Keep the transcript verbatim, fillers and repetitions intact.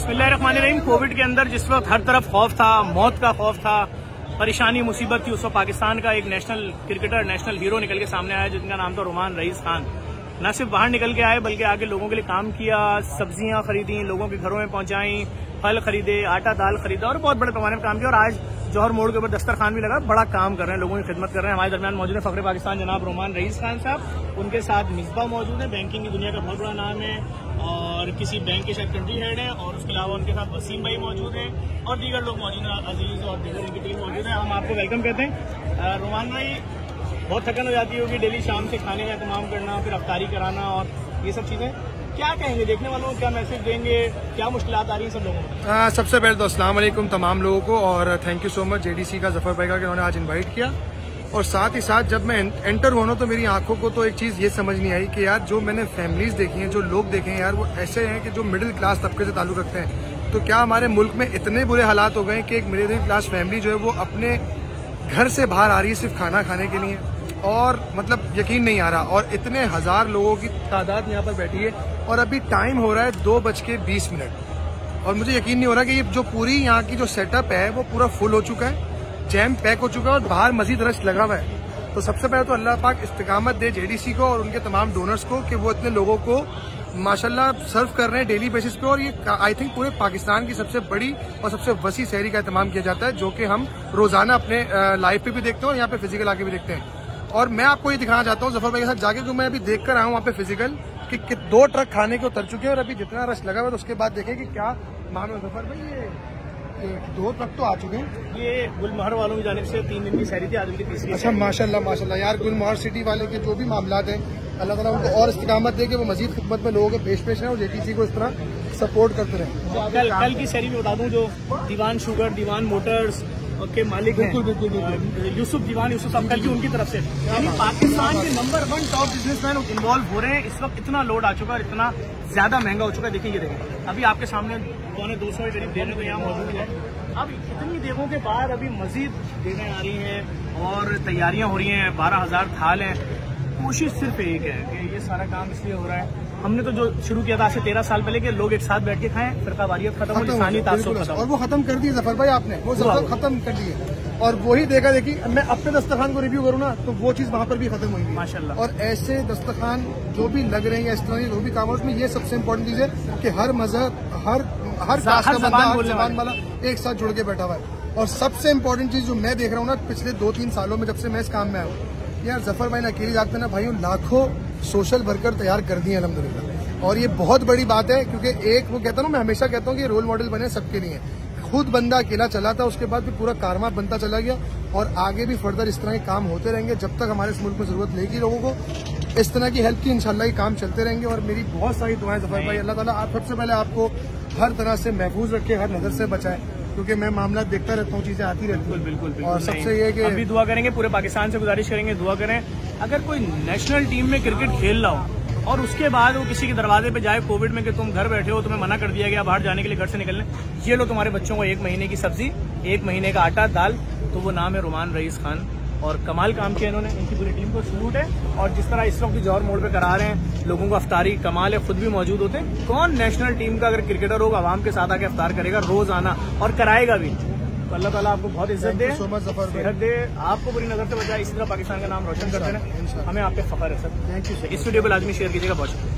बिस्मिल्लाहिर्रहमानिर्रहीम। कोविड के अंदर जिस वक्त हर तरफ खौफ था, मौत का खौफ था, परेशानी मुसीबत थी, उस वक्त पाकिस्तान का एक नेशनल क्रिकेटर, नेशनल हीरो निकल के सामने आया जिनका नाम था रुमान रईस खान। न सिर्फ बाहर निकल के आए बल्कि आगे लोगों के लिए काम किया, सब्जियां खरीदी, लोगों के घरों में पहुंचाई, फल खरीदे, आटा दाल खरीदा और बहुत बड़े पैमाने पर काम किया। और आज जौहर मोड़ के ऊपर दस्तरखान भी लगा, बड़ा काम कर रहे हैं, लोगों की खिदमत कर रहे हैं। हमारे दरमियान मौजूद है फखरे पाकिस्तान जनाब रुमान रईस खान साहब, उनके साथ मिसबा मौजूद है, बैंकिंग की दुनिया का बहुत बड़ा नाम है और किसी बैंक के शायद कंट्री हेड है, और उसके अलावा उनके साथ वसीम भाई मौजूद हैं और दीगर लोग मौजूद हैं, अजीज और दीगर उनकी टीम मौजूद है। हम आपको वेलकम कहते हैं। रुमान भाई, बहुत थकन हो जाती होगी डेली शाम से खाने का इंतजाम करना, फिर अफ्तारी कराना और ये सब चीज़ें, क्या कहेंगे देखने वालों को, क्या मैसेज देंगे, क्या मुश्किल आ रही है सब लोगों को? सबसे पहले तो अस्सलाम वालेकुम तमाम लोगों को और thank you so much JDC का, जफर भाई का, उन्होंने आज इनवाइट किया। और साथ ही साथ जब मैं एंटर हुआ तो मेरी आंखों को तो एक चीज़ ये समझ नहीं आई कि यार जो मैंने फैमिलीज देखी हैं, जो लोग देखे हैं यार, वो ऐसे हैं कि जो मिडिल क्लास तबके से ताल्लुक़ रखते हैं। तो क्या हमारे मुल्क में इतने बुरे हालात हो गए कि एक मिडिल क्लास फैमिली जो है वो अपने घर से बाहर आ रही है सिर्फ खाना खाने के लिए, और मतलब यकीन नहीं आ रहा। और इतने हजार लोगों की तादाद यहाँ पर बैठी है और अभी टाइम हो रहा है दो बज के बीस मिनट और मुझे यकीन नहीं हो रहा कि ये जो पूरी यहाँ की जो सेटअप है वो पूरा फुल हो चुका है, जैम पैक हो चुका है और बाहर मजीद रश लगा हुआ है। तो सबसे पहले तो अल्लाह पाक इस्तिकामत दे जेडीसी को और उनके तमाम डोनर्स को कि वो इतने लोगों को माशाल्लाह सर्व कर रहे हैं डेली बेसिस पे। और ये आई थिंक पूरे पाकिस्तान की सबसे बड़ी और सबसे वसी शहरी का एहतमाम किया जाता है, जो कि हम रोजाना अपने लाइफ पे भी देखते हैं और यहाँ पे फिजिकल आके भी देखते हैं। और मैं आपको ये दिखाना चाहता हूँ जफर भाई के साथ जाके, जो मैं अभी देख कर आया हूँ वहाँ पे फिजिकल कि, कि दो ट्रक खाने के उतर चुके हैं और अभी जितना रश लगा हुआ है, तो उसके बाद देखें कि क्या मानो जफर भाई। ये, ये दो ट्रक तो आ चुके हैं। ये गुलमहर वालों की जानिब से तीन दिन की सैरी थी, आज उनकी तीसरी। अच्छा, माशाल्लाह माशाल्लाह यार, गुलमहर सिटी वाले के जो भी मामला हैं अल्लाह ताला उनको और इस्तिकामत दे कि वो मजीद खिदमत में लोगों के पेश पेश हैं और जेडीसी को इस तरह सपोर्ट करते रहे। कल कल की सैरी भी बता दूँ, जो दीवान शुगर, दीवान मोटर्स के मालिक हैं यूसुफ दीवान, यूसुफ साहब, कल की उनकी तरफ से यानी पाकिस्तान के number one top businessman involve हो रहे हैं। इस वक्त इतना लोड आ चुका है और इतना ज्यादा महंगा हो चुका है। देखिए ये देखें, अभी आपके सामने पौने दो सौ के करीब देने को यहाँ मौजूद है। अब इतनी देवों के बाद अभी मजीद देने आ रही हैं और तैयारियां हो रही हैं, बारह हजार थाल हैं। कोशिश सिर्फ एक है कि ये सारा काम इसलिए हो रहा है, हमने तो जो शुरू किया था आज से तेरह साल पहले के लोग एक साथ बैठ के खाएं, फरकावारियत खत्म हो, इंसानी तासुब खत्म, और वो खत्म कर दिए जफर भाई आपने, वो सब खत्म कर दिए। और वही देखा देखी मैं अपने दस्तरखान को रिव्यू करूँ ना तो वो चीज़ वहाँ पर भी खत्म हुई माशाल्लाह। और ऐसे दस्तरखान जो भी लग रहे हैं इस तरह जो भी काम, उसमें ये सबसे इम्पोर्टेंट चीज़ है कि हर मजहब, हर हर कास्ट का बंदा, हर ज़बान वाला एक साथ जुड़ के बैठा हुआ है। और सबसे इम्पोर्टेंट चीज़ जो मैं देख रहा हूँ ना पिछले दो तीन सालों में जब से मैं इस काम में आया हूँ यार, जफर भाई ने अकेले जाते ना भाई लाखों सोशल वर्कर तैयार कर दिए अल्हम्दुलिल्लाह। और ये बहुत बड़ी बात है क्योंकि एक वो कहता ना, मैं हमेशा कहता हूँ कि रोल मॉडल बने सबके लिए। खुद बंदा अकेला चला था, उसके बाद भी पूरा कारवा बनता चला गया और आगे भी फर्दर इस तरह के काम होते रहेंगे जब तक हमारे इस मुल्क में जरूरत रहेगी लोगों को इस तरह की हेल्प की। इंशाल्लाह ये काम चलते रहेंगे और मेरी बहुत सारी दुआएं जफर भाई। अल्लाह ताला आप सबसे पहले आपको हर तरह से महफूज रखे, हर नजर से बचाए, क्योंकि मैं मामला देखता रहता हूँ, चीजें आती रहती हैं। बिल्कुल बिल्कुल। और सबसे ये कि अभी दुआ करेंगे, पूरे पाकिस्तान से गुजारिश करेंगे दुआ करें, अगर कोई नेशनल टीम में क्रिकेट खेल रहा हो और उसके बाद वो किसी के दरवाजे पे जाए कोविड में कि तुम घर बैठे हो, तुम्हें मना कर दिया गया बाहर जाने के लिए, घर से निकलने, ये लो तुम्हारे बच्चों को एक महीने की सब्जी, एक महीने का आटा दाल, तो वो नाम है रुमान रईस खान। और कमाल काम किया इन्होंने, इनकी पूरी टीम को सलूट है। और जिस तरह इस वक्त भी जौहर मोड़ पे करा रहे हैं लोगों को अफ्तारी, कमाल है, खुद भी मौजूद होते हैं। कौन नेशनल टीम का अगर क्रिकेटर होगा आवाम के साथ आके अफ्तार करेगा रोजाना और कराएगा भी। तो अल्लाह ताला आपको बहुत इज्जत दे, सेहत दे, आपको बुरी नजर से बचाए, इसी तरह पाकिस्तान का नाम रोशन करते रहे, हमें आप पे फख्र है सर। Thank you sir. इस वीडियो को लाजमी शेयर कीजिएगा। बहुत